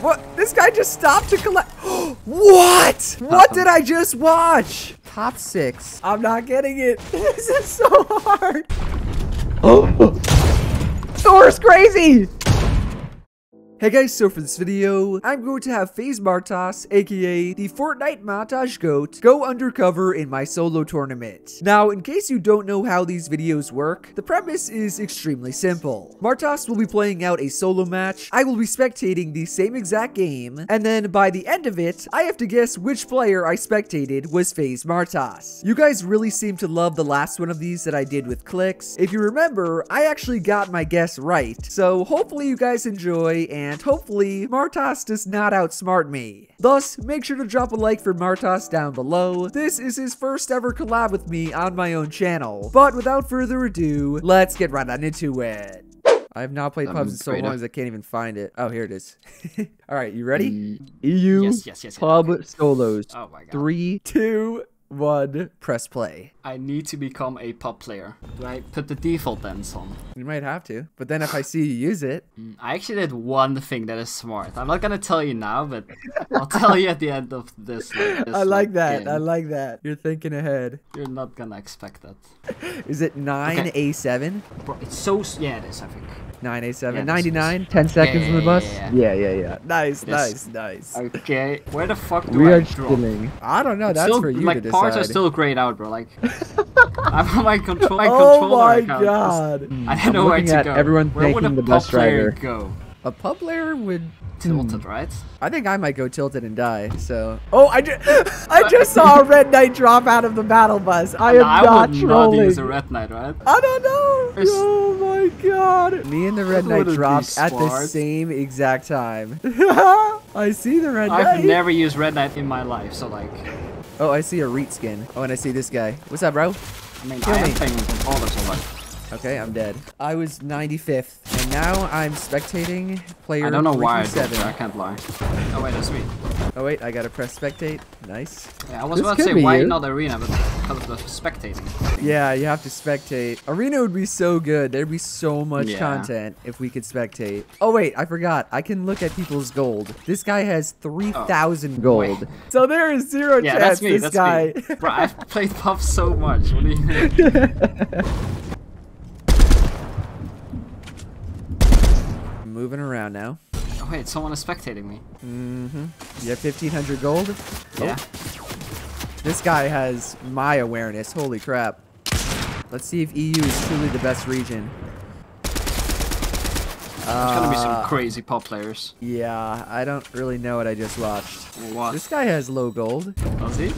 What? This guy just stopped to collect. What? What did I just watch? Top six. I'm not getting it. This is so hard. Thor's crazy. Hey guys, so for this video, I'm going to have FaZe Martoz, aka the Fortnite Montage Goat, go undercover in my solo tournament. Now, in case you don't know how these videos work, the premise is extremely simple. Martoz will be playing out a solo match, I will be spectating the same exact game, and then by the end of it, I have to guess which player I spectated was FaZe Martoz. You guys really seem to love the last one of these that I did with Clix. If you remember, I actually got my guess right, so hopefully you guys enjoy, and hopefully Martoz does not outsmart me. Thus, make sure to drop a like for Martoz down below. This is his first ever collab with me on my own channel. But without further ado, let's get right on into it. I have not played PUBG in so long as I can't even find it. Oh, here it is. All right, you ready? EU yes. PUB solos. Oh my god. 3, 2, 1, press play. I need to become a pub player. Do I put the default dance on? You might have to, but then if I see you use it. I actually did one thing that is smart. I'm not gonna tell you now, but I'll tell you at the end of this. I like that. Game. I like that. You're thinking ahead. You're not gonna expect that. Is it 9A7? Okay. It's so, yeah, it is, I think. 9A7, yeah, 99, is... 10 seconds in the bus. Yeah. Nice. Okay, where the fuck do I drop? I don't know, that's for you to decide. Parts are still grayed out, bro, like... I'm on my controller account. Oh my god. I don't know where to go. Everyone thinking the bus driver. Go? A pub player would... Tilted, right? I think I might go tilted and die, so... Oh, I just saw a red knight drop out of the battle bus. I am not trolling. I would not use a red knight, right? I don't know. There's... Oh my god. Me and the red knight dropped at the same exact time. I see the red knight. I've never used red knight in my life, so like... Oh, I see a Reet skin. Oh, and I see this guy. What's up, bro? I mean, I am playing all this much. Okay, I'm dead. I was 95th, and now I'm spectating player. I don't know why I can't lie. Oh wait, that's me. Oh wait, I gotta press spectate. Nice. Yeah, I was about to say why not arena, but because of the spectating. Yeah, you have to spectate. Arena would be so good. There'd be so much content if we could spectate. Oh wait, I forgot. I can look at people's gold. This guy has 3,000 gold. Wait. So there is zero chance this guy. Bro, I've played PUBG so much. What do you mean? Moving around now. Oh, wait, someone is spectating me. Mm-hmm. You have 1,500 gold? Yeah. Oh. This guy has my awareness. Holy crap. Let's see if EU is truly the best region. There's gonna be some crazy pop players. Yeah, I don't really know what I just watched. What? This guy has low gold. Does he?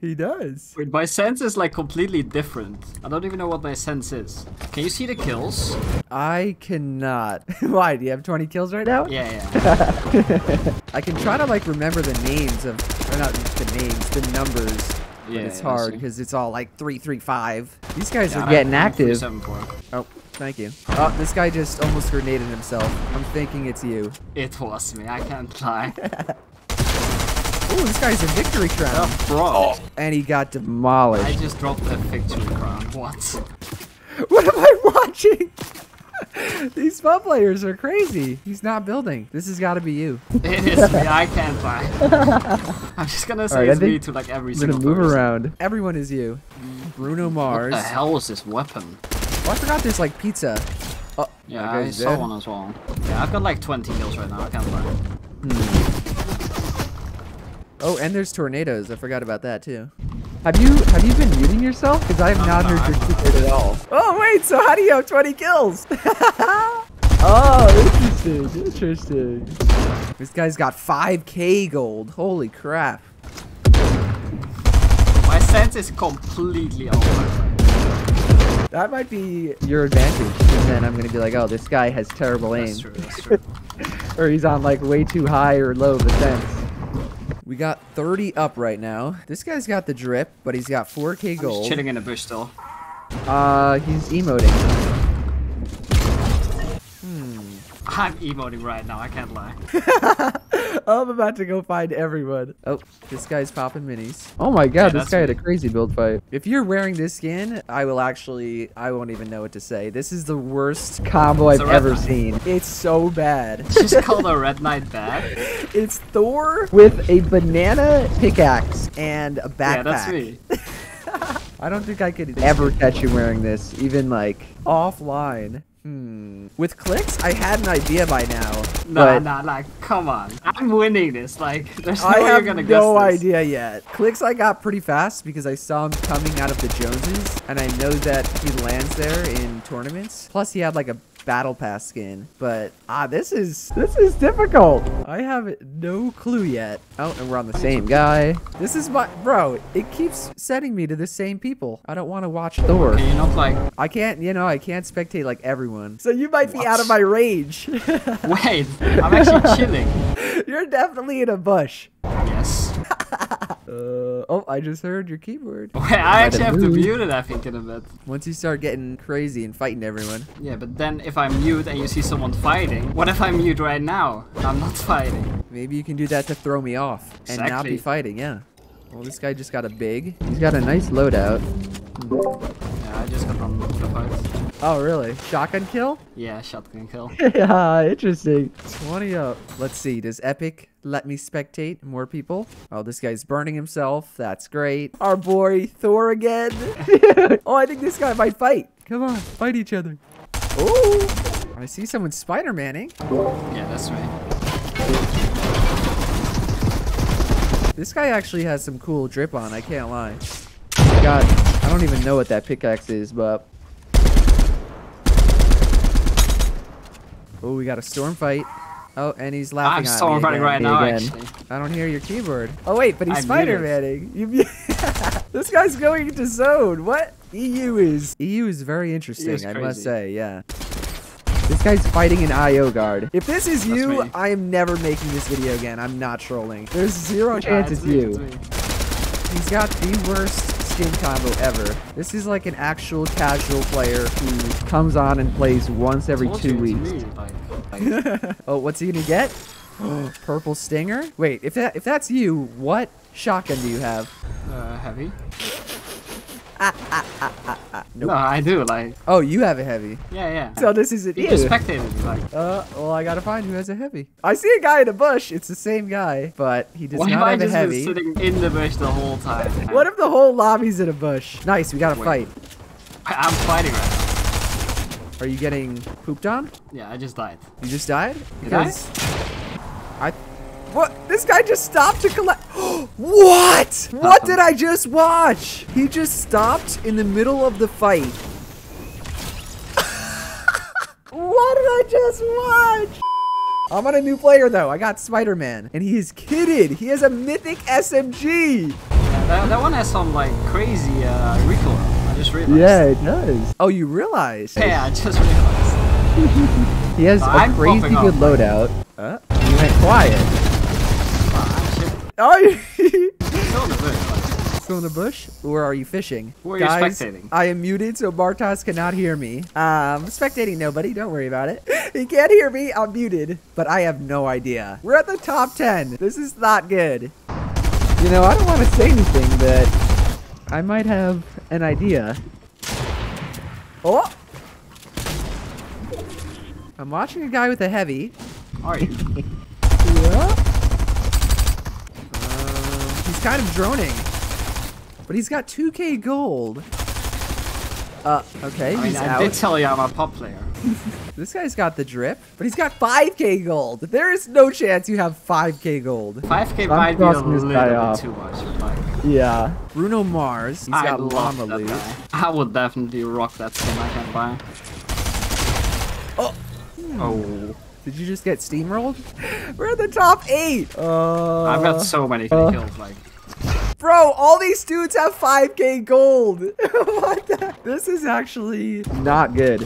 He does. Wait, my sense is like completely different. I don't even know what my sense is. Can you see the kills? I cannot. Why? Do you have 20 kills right now? Yeah. I can try to like remember the names of, or not the names, the numbers. Yeah. But it's hard because it's all like 3, 3, 5. These guys are getting active. 3, 7, 4. Oh, thank you. Oh, this guy just almost grenaded himself. I'm thinking it's you. It was me. I can't lie. Ooh, this guy's a victory crown. And he got demolished. I just dropped the victory crown. What? What am I watching? These pub players are crazy. He's not building. This has got to be you. It is me. I can't lie. I'm just going to say it's me to like every single person. Move around. Everyone is you. Bruno Mars. What the hell is this weapon? Oh, I forgot there's like pizza. Oh, yeah, I saw one as well. Yeah, I've got like 20 kills right now. I can't lie. Oh, and there's tornadoes. I forgot about that too. Have you been muting yourself? Because I have not heard your secret at all. Oh wait, so how do you have 20 kills? Oh, interesting. This guy's got 5K gold. Holy crap! My sense is completely off. That might be your advantage, and then I'm gonna be like, oh, this guy has terrible aim. That's true. Or he's on like way too high or low of a sense. We got 30 up right now. This guy's got the drip, but he's got 4K gold. He's chilling in a bush still. He's emoting. I'm emoting right now, I can't lie. I'm about to go find everyone. Oh, this guy's popping minis. Oh my god, yeah, this guy had a crazy build fight. If you're wearing this skin, I won't even know what to say. This is the worst combo I've ever seen. It's so bad. Just call the Red Knight bad. It's Thor with a banana pickaxe and a backpack. Yeah, that's me. I don't think I could ever catch you wearing this, even like offline. With Clix, I had an idea by now. Nah, come on. I'm winning this. Like, there's no way you're gonna guess this. I have no idea yet. Clix, I got pretty fast because I saw him coming out of the Joneses, and I know that he lands there in tournaments. Plus, he had like a battle pass skin, but this is difficult. I have no clue yet. Oh, and we're on the same guy. This is my bro. It keeps setting me to the same people. I don't want to watch Thor. Can you not play? I can't. You know, I can't spectate like everyone. So you might be out of my range. Wait, I'm actually chilling. You're definitely in a bush. Yes. Oh, I just heard your keyboard. Wait, I actually have to mute it, I think, in a bit. Once you start getting crazy and fighting everyone. Yeah, but then if I mute and you see someone fighting, what if I mute right now? I'm not fighting. Maybe you can do that to throw me off and not be fighting, yeah. Well, this guy just got a big. He's got a nice loadout. Yeah, I just got on the fight. Oh, really? Shotgun kill? Yeah, shotgun kill. Yeah, interesting. 20 up. Let's see, does Epic let me spectate more people? Oh, this guy's burning himself. That's great. Our boy Thor again. Oh, I think this guy might fight. Come on, fight each other. Oh, I see someone Spider-Manning. Yeah, that's right. This guy actually has some cool drip on, I can't lie. God, I don't even know what that pickaxe is, but... Oh, we got a storm fight. Oh, and he's laughing at me. I'm storm fighting right now, actually. I don't hear your keyboard. Oh, wait, but he's Spider-Manning. This guy's going to zone. What? EU is very interesting, I must say, yeah. This guy's fighting an IO guard. If this is you, I am never making this video again. I'm not trolling. There's zero chance it's you. He's got the worst skin combo ever. This is like an actual casual player who comes on and plays once every 2 weeks. Oh, what's he gonna get? Oh, purple stinger? Wait, if that's you, what shotgun do you have? Heavy. Nope. No, I do, like... Oh, you have a heavy. Yeah, yeah. So this is it. You just spectated me, like... well, I gotta find who has a heavy. I see a guy in a bush. It's the same guy, but he does not have a heavy. What if I just been sitting in the bush the whole time? What if the whole lobby's in a bush? Nice, we gotta fight. I'm fighting right now. Are you getting pooped on? Yeah, I just died. You just died? What? This guy just stopped to collect. What? What did I just watch? He just stopped in the middle of the fight. What did I just watch? I'm on a new player though. I got Spider-Man, and he is kitted. He has a Mythic SMG. Yeah, that one has some like crazy recoil. Just realized. Yeah, it does. Oh, you realize? Yeah, I just realized. He has a crazy good loadout. You went quiet. Are you still in the bush? Still in the bush? Or are you fishing? Or are you spectating? I am muted, so Martoz cannot hear me. Spectating nobody. Don't worry about it. He can't hear me. I'm muted. But I have no idea. We're at the top 10. This is not good. You know, I don't want to say anything, but... I might have an idea. Oh! I'm watching a guy with a heavy. Are you? Yeah. He's kind of droning. But he's got 2K gold. Okay, he's out. I did tell you I'm a pop player. This guy's got the drip, but he's got 5K gold. There is no chance you have 5K gold. 5K might be a little bit too much. Yeah. Bruno Mars. He's got llama loot. I would definitely rock that skin I can buy. Oh. Oh. Did you just get steamrolled? We're at the top 8. I've got so many kills, like. Bro, all these dudes have 5K gold. What the? This is actually not good.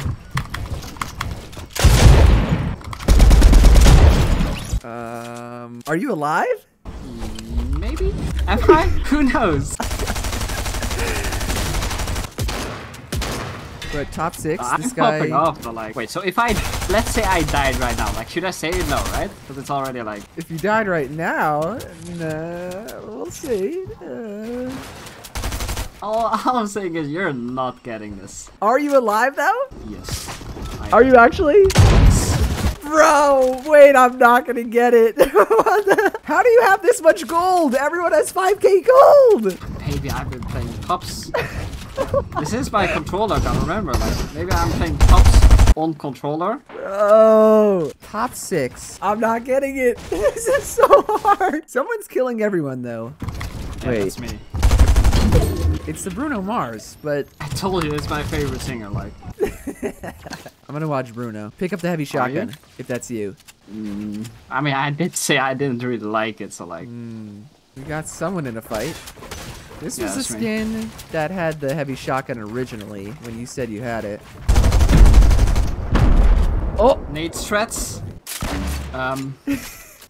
Are you alive? Maybe? Am I? Who knows? We're at top six. I'm this guy... popping off, but like, wait, so if I, let's say I died right now, like, should I say no, right? Because it's already like... If you died right now, no, we'll see. All I'm saying is you're not getting this. Are you alive though? Yes. Are you actually? Bro, wait, I'm not gonna get it. How do you have this much gold? Everyone has 5K gold. Maybe I've been playing Pops. This is my controller, I can't remember. Like, maybe I'm playing Pops on controller. Bro, top six. I'm not getting it. This is so hard. Someone's killing everyone though. Yeah, wait. That's me. It's the Bruno Mars, but... I told you, it's my favorite singer, like. I'm gonna watch Bruno. Pick up the heavy shotgun, if that's you. Mm. I mean, I did say I didn't really like it, so like... Mm. We got someone in a fight. This was the skin that had the heavy shotgun originally, when you said you had it. Oh! Nate Stretz.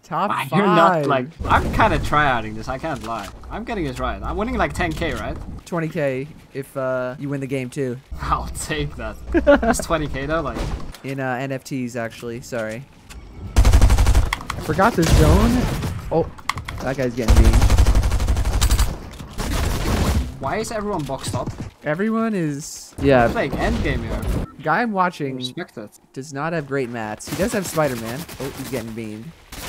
Top five. You're not like... I'm kind of tryouting this, I can't lie. I'm getting this right. I'm winning like 10K, right? 20K if you win the game too. I'll take that. That's 20K though, like... In NFTs, actually. Sorry. I forgot this zone. Oh, that guy's getting beamed. Why is everyone boxed up? Everyone is... Yeah. It's like endgame here. The guy I'm watching does not have great mats. He does have Spider-Man. Oh, he's getting beamed.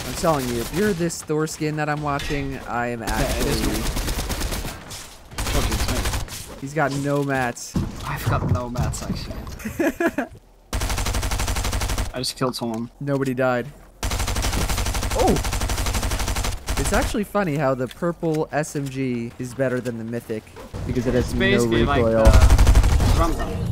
I'm telling you, if you're this Thor skin that I'm watching, I am actually... Okay, he's got no mats. I've got no mats, actually. I just killed someone. Nobody died. Oh! It's actually funny how the purple SMG is better than the Mythic, because it has no recoil. Like,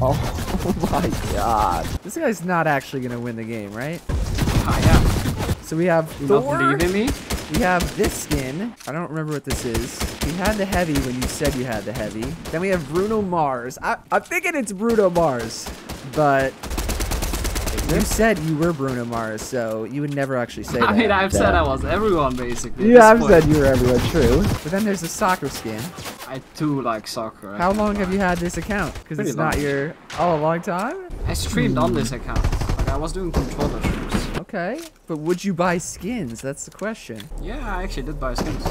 oh my god. This guy's not actually going to win the game, right? I am. So we have Thor, we have this skin, I don't remember what this is. We had the heavy when you said you had the heavy. Then we have Bruno Mars. I'm thinking it's Bruno Mars, but you said you were Bruno Mars, so you would never actually say that. I mean, I've said I was everyone, basically. Yeah, I've said you were everyone, true. But then there's the soccer skin. I do like soccer. How long have you had this account? Because it's not your... Oh, a long time? I streamed on this account. Like, I was doing controller streams. Okay, but would you buy skins? That's the question. Yeah, I actually did buy skins.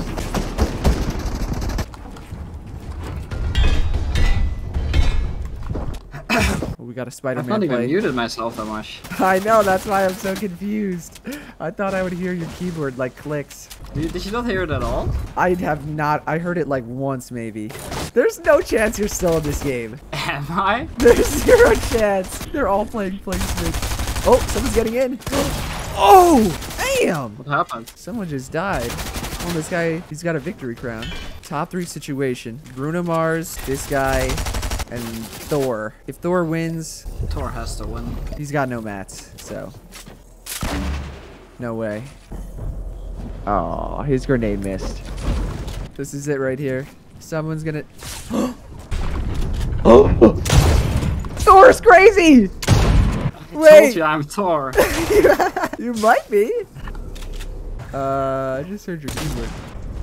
Oh, we got a Spider-Man play. I've not even muted myself that much. I know, that's why I'm so confused. I thought I would hear your keyboard like Clix. Did you not hear it at all? I have not. I heard it like once maybe. There's no chance you're still in this game. Am I? There's zero chance. They're all playing PlayStation. Oh, someone's getting in. Oh, damn. What happened? Someone just died. Oh, this guy, he's got a victory crown. Top three situation. Bruno Mars, this guy, and Thor. If Thor wins... Thor has to win. He's got no mats, so... No way. Oh, his grenade missed. This is it right here. Someone's gonna... Oh! Thor's crazy! Wait. I told you I'm Thor. You might be. I just heard your keyboard.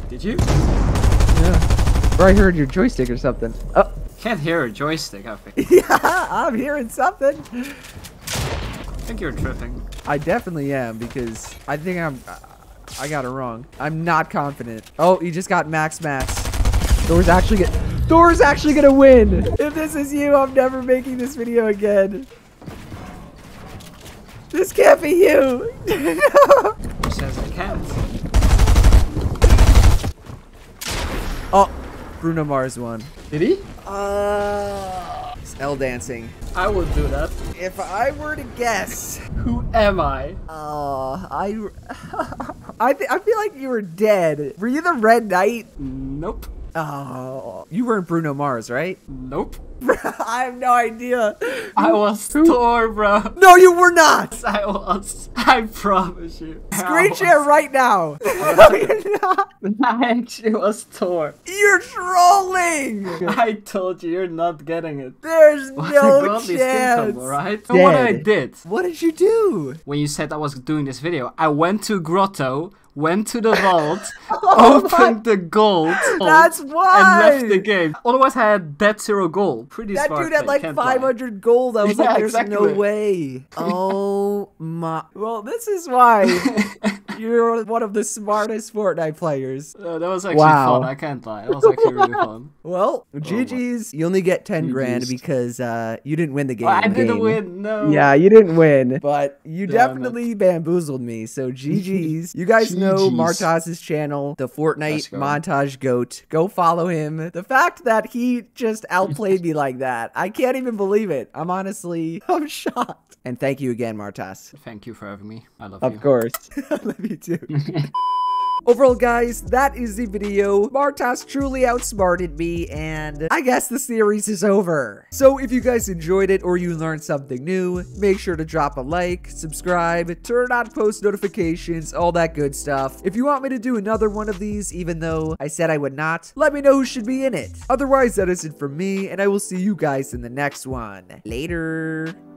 Did you? Yeah. Or I heard your joystick or something. Oh. Can't hear a joystick, I think. Yeah, I'm hearing something. I think you're tripping. I definitely am, because I think I got it wrong. I'm not confident. Oh, you just got max mats. Thor's actually gonna win. If this is you, I'm never making this video again. This can't be you! No. Who says I can't? Oh, Bruno Mars won. Did he? He's L dancing. I would do that. If I were to guess... Who am I? I feel like you were dead. Were you the Red Knight? Nope. Oh, you weren't Bruno Mars, right? Nope. I have no idea. I was Thor, bro. No, you were not. Yes, I was. I promise you. Screen share right now. No, you're not. I actually was Thor. You're trolling. I told you, you're not getting it. There's no chance. Tumble, right? So what I did. What did you do? When you said I was doing this video, I went to Grotto. went to the vault, opened the gold, that's why, and left the game. Otherwise, I had dead zero gold. Pretty that smart. That dude had like 500 gold. I was like, there's exactly. No way. Oh my. Well, this is why you're one of the smartest Fortnite players. That was actually fun. I can't lie. That was actually really fun. Well, GG's. You only get 10 grand because you didn't win the game. I didn't win. No. Yeah, you didn't win, but you definitely bamboozled me. So GG's. You guys know Martoz's channel, the Fortnite montage goat. Go follow him. The fact that he just outplayed me like that, I can't even believe it. I'm shocked. And thank you again, Martoz. Thank you for having me. I love you. Of course. I love you too. Overall, guys, that is the video. Martoz truly outsmarted me, and I guess the series is over. So if you guys enjoyed it or you learned something new, make sure to drop a like, subscribe, turn on post notifications, all that good stuff. If you want me to do another one of these, even though I said I would not, let me know who should be in it. Otherwise, that is it from me, and I will see you guys in the next one. Later.